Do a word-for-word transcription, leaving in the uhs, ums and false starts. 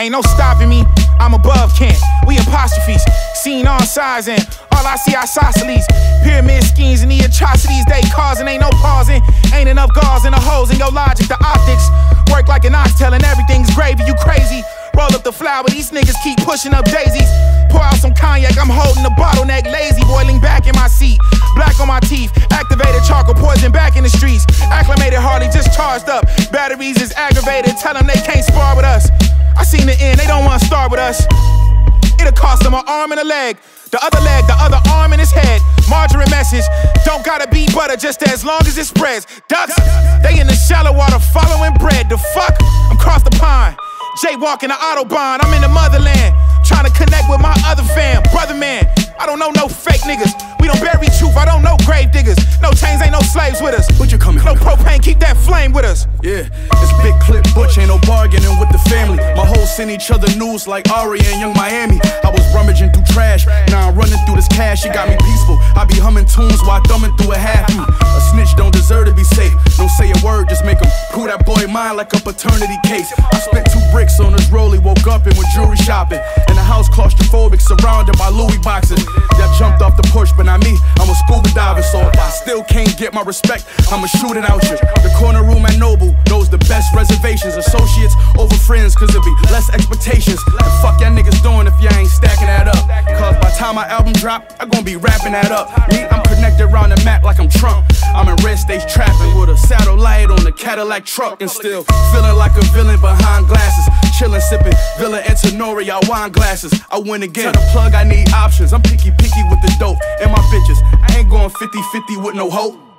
Ain't no stopping me, I'm above Kent. We apostrophes, seen on sides, and all I see isosceles. Pyramid schemes and the atrocities they causing. Ain't no pausing, ain't enough gauze in the holes in your logic. The optics work like an oxtail and everything's gravy, you crazy. Roll up the flower, these niggas keep pushing up daisies. Pour out some cognac, I'm holding the bottleneck lazy. Boiling back in my seat, black on my teeth. Activated charcoal poison back in the streets. Acclimated hardly, just charged up. Batteries is aggravated, tell them they can't spar with us. I seen the end, they don't wanna start with us. It'll cost them an arm and a leg. The other leg, the other arm in his head. Margarine message, don't gotta be butter, just as long as it spreads. Ducks, they in the shallow water following bread. The fuck? I'm cross the pond, jaywalking the Autobahn, I'm in the motherland. Trying to connect with my other fam, brother man. I don't know no fake niggas. We don't bury truth, I don't know grave diggers. No chains, ain't no slaves with us. What you coming? No propane, keep that flame with us. Yeah, this big clip butch, ain't no bargaining with the family. My whole send each other news like Ari and Young Miami. I was rummaging through trash, now I'm running through this cash. She got me peaceful, I be humming tunes while thumbing through a half. A snitch don't deserve to be safe. Don't say a word, just make him pull that boy mine like a paternity case. I spent two bricks on this rollie, woke up and went jewelry shopping. In the house claustrophobic, surrounded by Louis boxes. Y'all jumped off the porch, but not me, I'm a scuba diver. So if I still can't get my respect, I'ma shoot it out you. The corner room at Noble, those the best reservations. Associates over friends, cause it be less expectations. The fuck y'all niggas doing if y'all ain't stacking that up? Cause by the time my album drop, I gon' be wrapping that up. Me, I'm connected around the map like I'm Trump. I'm in red states trapping with a satellite on a Cadillac truck. And still feeling like a villain behind glasses. Chillin', sippin' Villa and Tenori, I wine glasses. I win again. Tell the plug I need options, I'm picky picky with the dope and my bitches. I ain't going fifty fifty with no hope.